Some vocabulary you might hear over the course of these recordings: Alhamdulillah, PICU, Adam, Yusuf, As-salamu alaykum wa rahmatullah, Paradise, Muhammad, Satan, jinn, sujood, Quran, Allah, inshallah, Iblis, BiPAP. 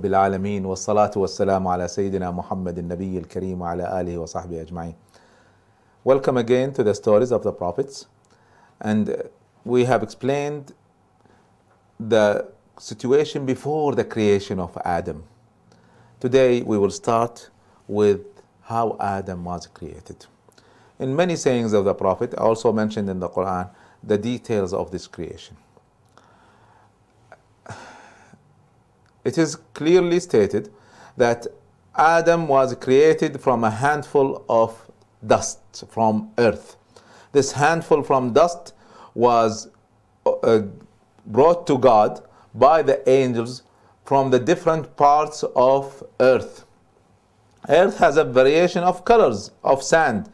bil alameen wa salatu wa salamu ala Sayyidina Muhammad al-Nabi al-Kareem wa ala alihi wa sahbihi ajma'in. Welcome again to the stories of the prophets, and we have explained the situation before the creation of Adam. Today we will start with how Adam was created. In many sayings of the Prophet, also mentioned in the Quran, the details of this creation. It is clearly stated that Adam was created from a handful of dust from earth. This handful from dust was brought to God by the angels from the different parts of earth. Earth has a variation of colors of sand,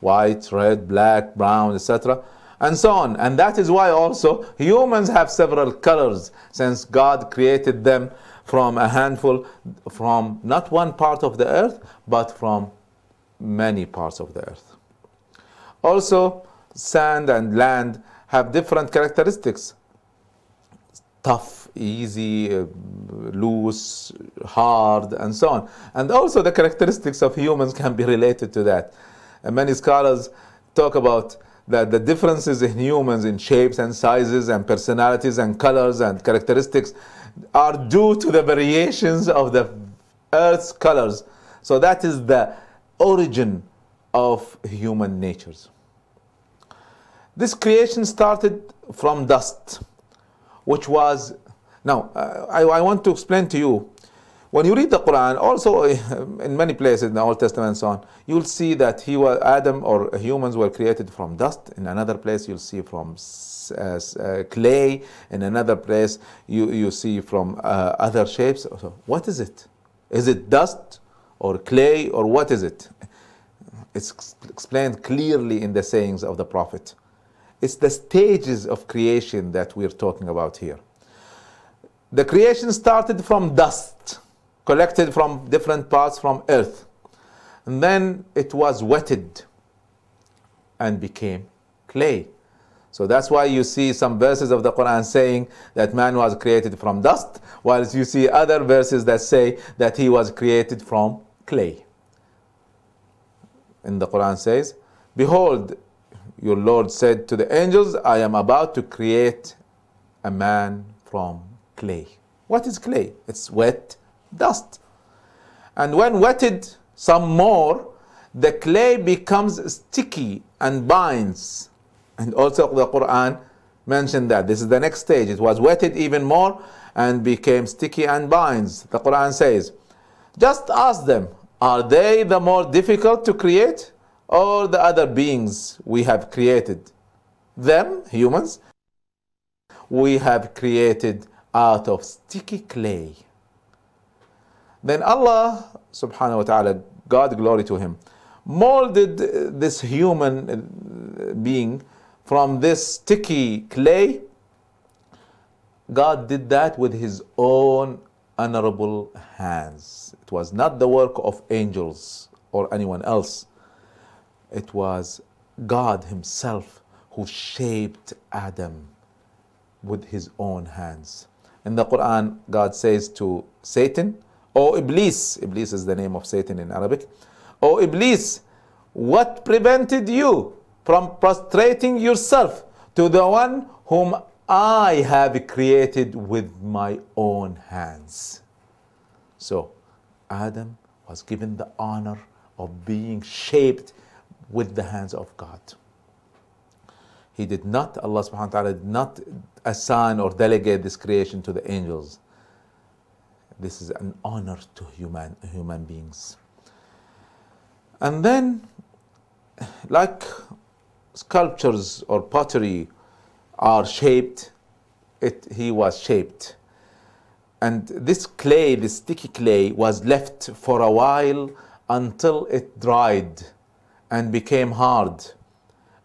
white, red, black, brown, etc., and so on. And that is why also humans have several colors, since God created them from a handful, from not one part of the earth, but from many parts of the earth. Also, sand and land have different characteristics: tough, easy, loose, hard, and so on. And also the characteristics of humans can be related to that. And many scholars talk about that the differences in humans in shapes and sizes and personalities and colors and characteristics are due to the variations of the earth's colors. So that is the origin of human natures. This creation started from dust, which was... Now, I want to explain to you, when you read the Quran, also in many places in the Old Testament and so on, you'll see that Adam or humans were created from dust. In another place you'll see from clay. In another place you see from other shapes. So what is it? Is it dust or clay, or what is it? It's explained clearly in the sayings of the Prophet. It's the stages of creation that we're talking about here. The creation started from dust, collected from different parts from earth. And then it was wetted and became clay. So that's why you see some verses of the Quran saying that man was created from dust, whilst you see other verses that say that he was created from clay. And the Quran says, "Behold, your Lord said to the angels, I am about to create a man from clay." What is clay? It's wet dust. And when wetted some more, the clay becomes sticky and binds. And also the Quran mentioned that. This is the next stage. It was wetted even more and became sticky and binds. The Quran says, "Just ask them, are they the more difficult to create, or the other beings we have created? Them, humans, we have created out of sticky clay." Then Allah subhanahu wa ta'ala, God glory to him, molded this human being from this sticky clay. God did that with his own honorable hands. It was not the work of angels or anyone else. It was God himself who shaped Adam with his own hands. In the Quran, God says to Satan, "O Iblis," Iblis is the name of Satan in Arabic, "O Iblis, what prevented you from prostrating yourself to the one whom I have created with my own hands?" So Adam was given the honor of being shaped with the hands of God. He did not, Allah subhanahu wa ta'ala did not assign or delegate this creation to the angels. This is an honor to human beings. And then, like sculptures or pottery are shaped, he was shaped. And this clay, this sticky clay, was left for a while until it dried and became hard.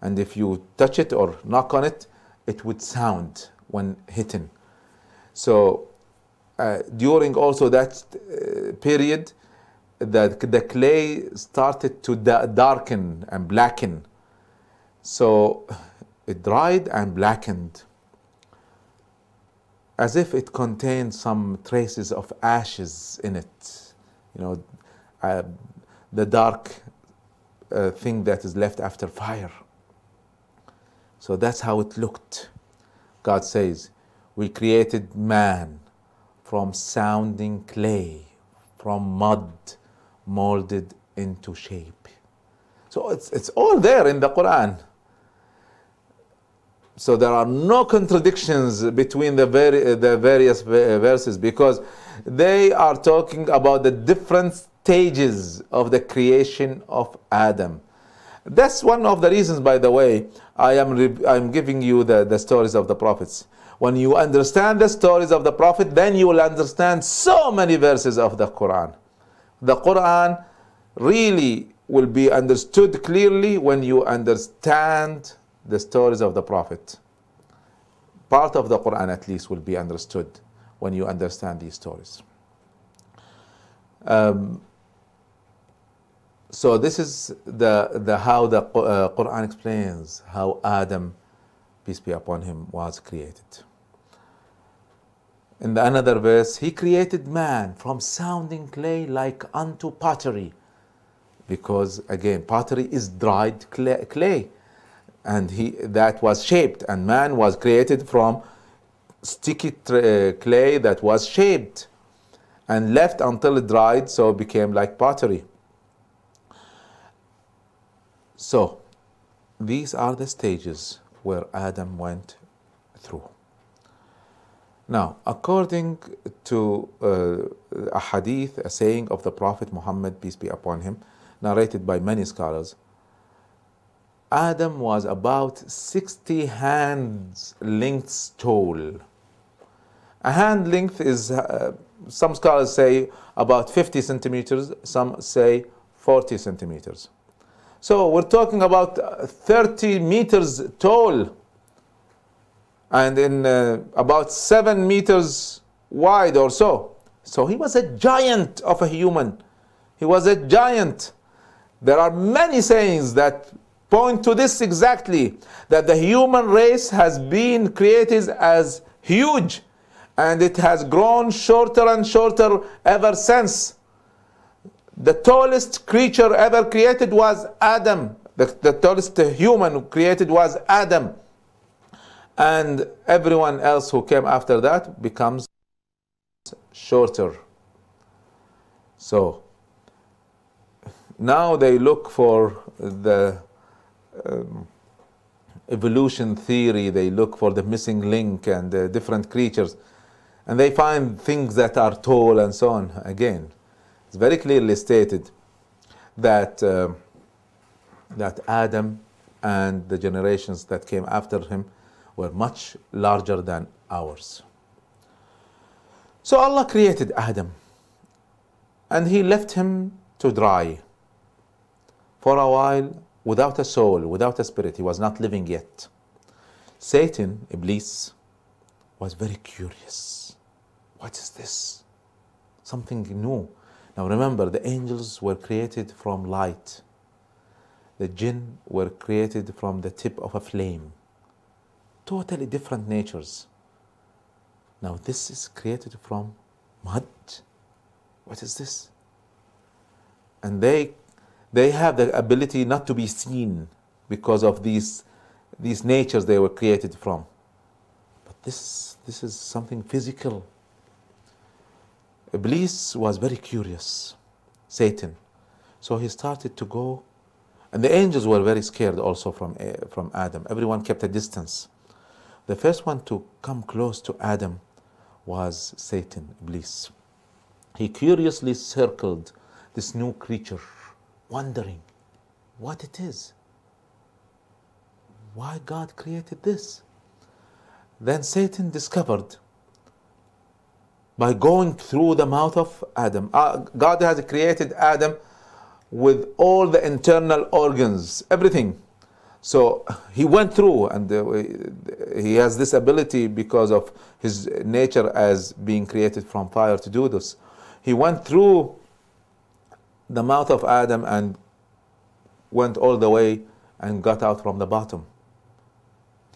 And if you touch it or knock on it, it would sound when hitting. So during also that period, the clay started to darken and blacken. So it dried and blackened. as if it contained some traces of ashes in it. You know, the dark thing that is left after fire. So that's how it looked. God says, we created man from sounding clay, from mud, molded into shape. So it's all there in the Quran. So there are no contradictions between the various verses, because they are talking about the different stages of the creation of Adam. That's one of the reasons, by the way, I'm giving you the stories of the prophets. When you understand the stories of the prophet, then you will understand so many verses of the Quran. The Quran really will be understood clearly when you understand the stories of the prophet. Part of the Quran at least will be understood when you understand these stories. So this is how the Quran explains how Adam, peace be upon him, was created. In another verse, he created man from sounding clay like unto pottery. Because again, pottery is dried clay. And that was shaped, and man was created from sticky clay that was shaped and left until it dried, so it became like pottery. So these are the stages where Adam went through. Now, according to a hadith, a saying of the Prophet Muhammad, peace be upon him, narrated by many scholars, Adam was about 60 hands lengths tall. A hand length is, some scholars say about 50 centimeters, some say 40 centimeters. So we're talking about 30 meters tall, and in about 7 meters wide or so. So he was a giant of a human. He was a giant. There are many sayings that point to this exactly, that the human race has been created as huge, and it has grown shorter and shorter ever since. The tallest creature ever created was Adam. The tallest human created was Adam. And everyone else who came after that becomes shorter. So now they look for the evolution theory, they look for the missing link and different creatures, and they find things that are tall and so on. Again, it's very clearly stated that that Adam and the generations that came after him were much larger than ours. So Allah created Adam, and He left him to dry for a while, without a soul, without a spirit. He was not living yet. Satan, Iblis, was very curious. What is this? Something new. Now remember, the angels were created from light. The jinn were created from the tip of a flame. Totally different natures. Now this is created from mud. What is this? And they have the ability not to be seen because of these natures they were created from. But this is something physical. Iblis was very curious, Satan. So he started to go, and the angels were very scared also from Adam. Everyone kept a distance. The first one to come close to Adam was Satan, Iblis. He curiously circled this new creature, wondering what it is, why God created this. Then Satan discovered, by going through the mouth of Adam, God has created Adam with all the internal organs, everything. So he went through, and he has this ability because of his nature as being created from fire to do this. He went through the mouth of Adam and went all the way and got out from the bottom.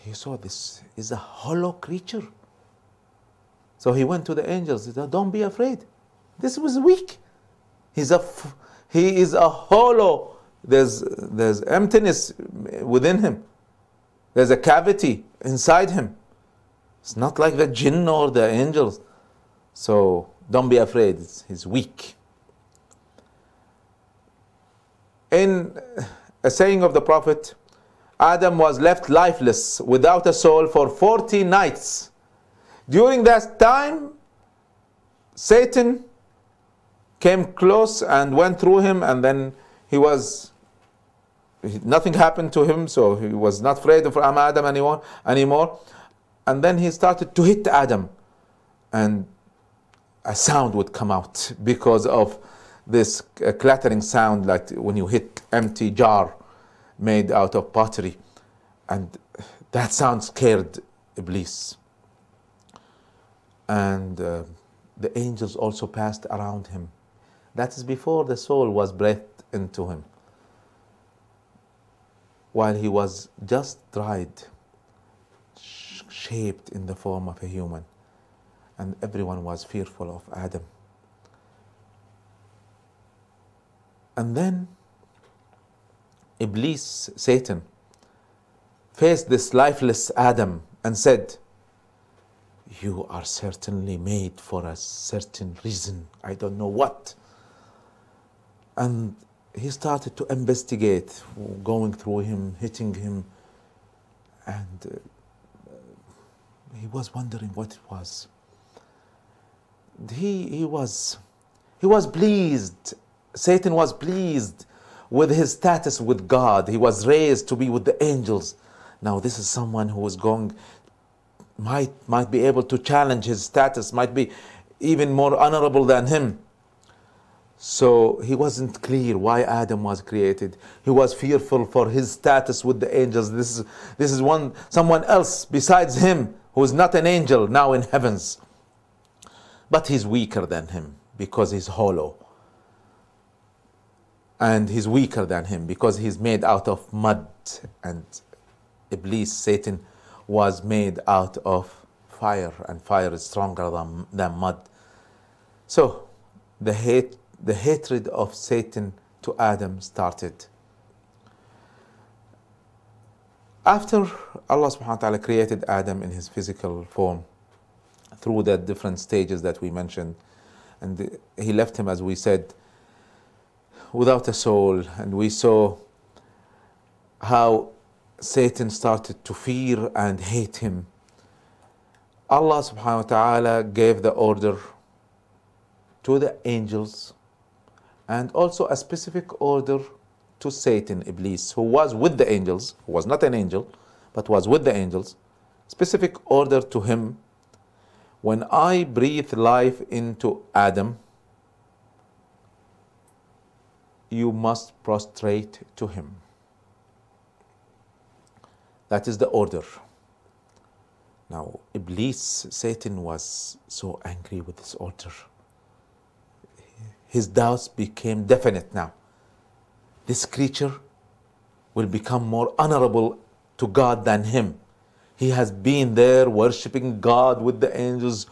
He saw this is a hollow creature. So he went to the angels. He said, don't be afraid. This was weak. He is a hollow. There's emptiness within him. There's a cavity inside him. It's not like the jinn or the angels. So don't be afraid. He's weak. In a saying of the Prophet, Adam was left lifeless without a soul for 40 nights. During that time, Satan came close and went through him, and then nothing happened to him, so he was not afraid of Adam anymore. And then he started to hit Adam, and a sound would come out because of this clattering sound, like when you hit empty jar made out of pottery, and that sound scared Iblis. And the angels also passed around him. That is before the soul was breathed into him, while he was just dried, shaped in the form of a human. And everyone was fearful of Adam. And then Iblis, Satan, faced this lifeless Adam and said, you are certainly made for a certain reason. I don't know what. And he started to investigate, going through him, hitting him. And he was wondering what it was. He was pleased. Satan was pleased with his status with God. He was raised to be with the angels. Now this is someone who is going, might be able to challenge his status, might be even more honorable than him. So he wasn't clear why Adam was created. He was fearful for his status with the angels. This is someone else besides him who is not an angel now in heavens. But he's weaker than him because he's hollow. And he's weaker than him because he's made out of mud. And Iblis, Satan, was made out of fire. And fire is stronger than mud. So the hatred of Satan to Adam started. After Allah subhanahu wa ta'ala created Adam in his physical form, through the different stages that we mentioned, and he left him, as we said, without a soul. And we saw how Satan started to fear and hate him. Allah subhanahu wa ta'ala gave the order to the angels, and also a specific order to Satan, Iblis, who was with the angels, who was not an angel, but was with the angels. Specific order to him: when I breathe life into Adam, you must prostrate to him. That is the order. Now, Iblis, Satan, was so angry with this order. His doubts became definite now. This creature will become more honorable to God than him. He has been there worshipping God with the angels,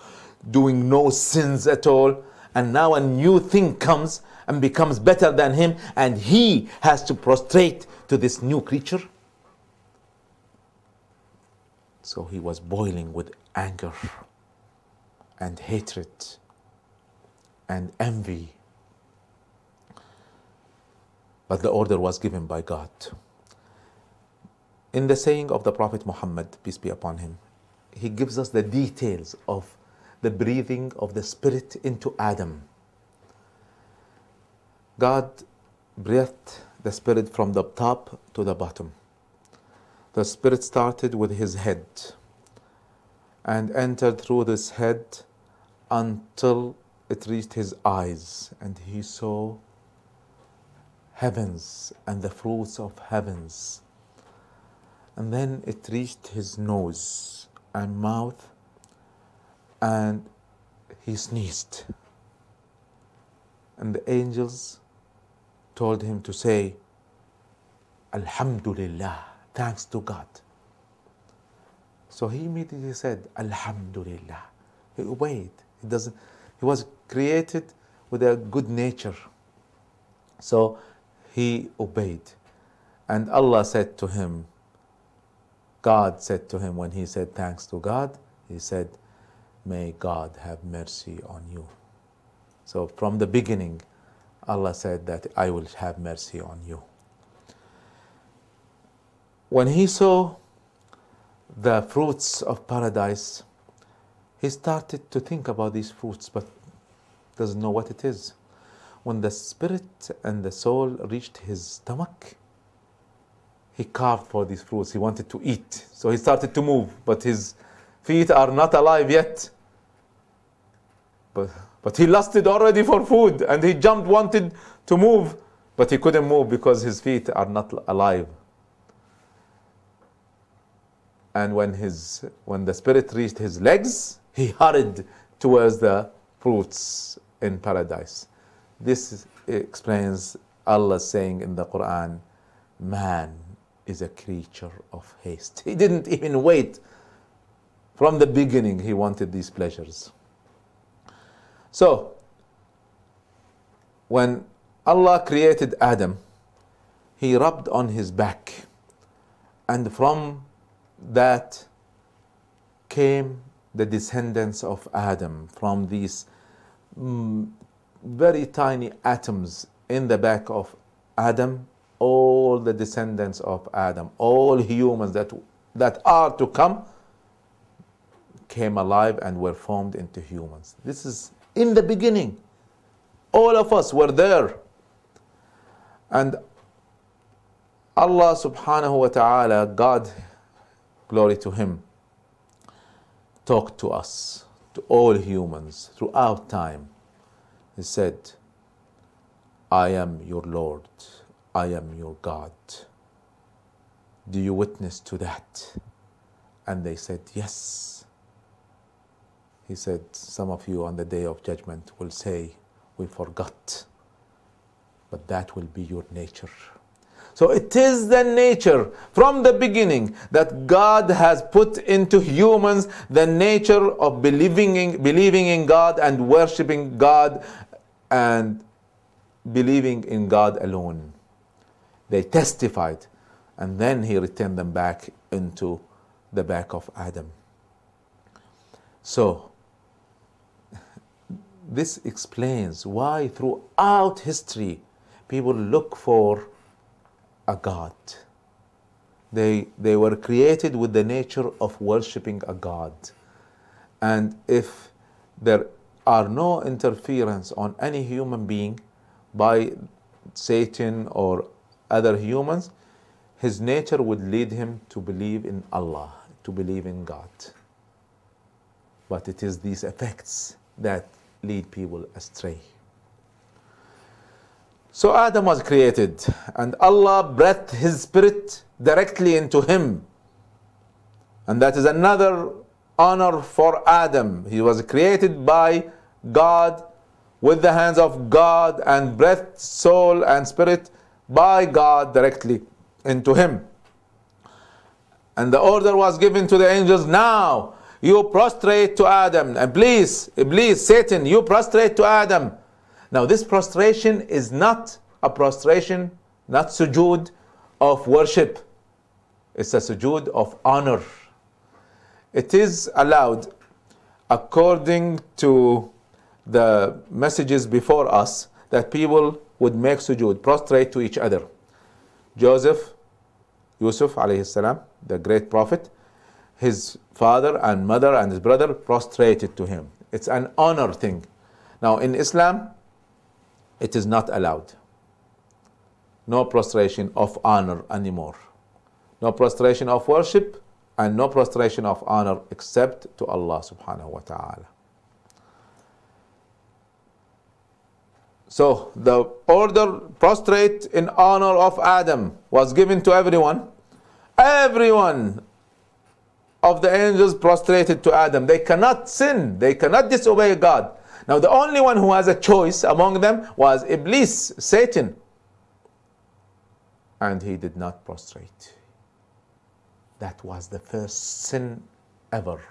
doing no sins at all. And now a new thing comes and becomes better than him, and he has to prostrate to this new creature. So he was boiling with anger and hatred and envy. But the order was given by God. In the saying of the Prophet Muhammad, peace be upon him, he gives us the details of the breathing of the Spirit into Adam. God breathed the Spirit from the top to the bottom. The Spirit started with his head and entered through this head until it reached his eyes, and he saw heavens and the fruits of heavens. And then it reached his nose and mouth, and he sneezed. And the angels told him to say, Alhamdulillah, thanks to God. So he immediately said, Alhamdulillah, He obeyed. He doesn't. He was created with a good nature, so he obeyed. And Allah said to him, God said to him, when he said thanks to God, he said, may God have mercy on you. So from the beginning, Allah said that I will have mercy on you. When he saw the fruits of paradise, he started to think about these fruits, but doesn't know what it is. When the spirit and the soul reached his stomach, he carved for these fruits. He wanted to eat, so he started to move, but his feet are not alive yet. But he lusted already for food, and he jumped, wanted to move, but he couldn't move because his feet are not alive. And when the spirit reached his legs, he hurried towards the fruits in paradise. This explains Allah saying in the Quran, man is a creature of haste. He didn't even wait. From the beginning, he wanted these pleasures. So, when Allah created Adam, he rubbed on his back, and from that came the descendants of Adam, from these very tiny atoms in the back of Adam, all the descendants of Adam, all humans that are to come, came alive and were formed into humans. This is in the beginning. All of us were there. And Allah subhanahu wa ta'ala, God, glory to him, talked to us, to all humans, throughout time. He said, I am your Lord, I am your God. Do you witness to that? And they said, yes. He said, some of you on the day of judgment will say, we forgot. But that will be your nature. So it is the nature from the beginning that God has put into humans, the nature of believing in God and worshipping God and believing in God alone. They testified, and then he returned them back into the back of Adam. So this explains why throughout history people look for a God. They were created with the nature of worshipping a God. And if there are no interference on any human being by Satan or other humans, his nature would lead him to believe in Allah, to believe in God. But it is these effects that lead people astray. So Adam was created, and Allah breathed his spirit directly into him. And that is another honor for Adam. He was created by God, with the hands of God, and breathed soul and spirit by God directly into him. And the order was given to the angels, now you prostrate to Adam. And please, Iblis, Satan, you prostrate to Adam. Now this prostration is not a prostration, not sujood of worship. It's a sujood of honor. It is allowed according to the messages before us that people would make sujood, prostrate to each other. Yusuf alayhi salam, the great prophet, his father and mother and his brother prostrated to him. It's an honor thing. Now in Islam, it is not allowed. No prostration of honor anymore. No prostration of worship and no prostration of honor except to Allah subhanahu wa ta'ala. So the order prostrate in honor of Adam was given to everyone. Everyone of the angels prostrated to Adam. They cannot sin. They cannot disobey God. Now the only one who has a choice among them was Iblis, Satan. And he did not prostrate. That was the first sin ever.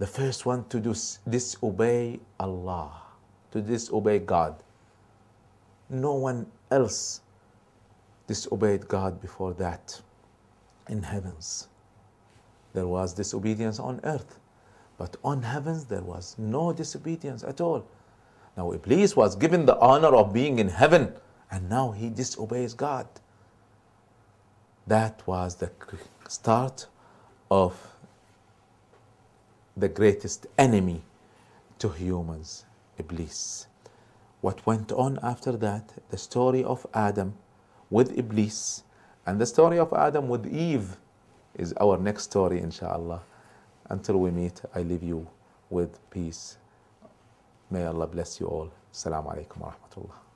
The first one to disobey Allah, to disobey God. No one else disobeyed God before that. In heavens, there was disobedience on earth, but on heavens there was no disobedience at all. Now Iblis was given the honor of being in heaven, and now he disobeys God. That was the start of the greatest enemy to humans, Iblis. What went on after that, the story of Adam with Iblis, and the story of Adam with Eve is our next story, inshallah. Until we meet, I leave you with peace. May Allah bless you all. As-salamu alaykum wa rahmatullah.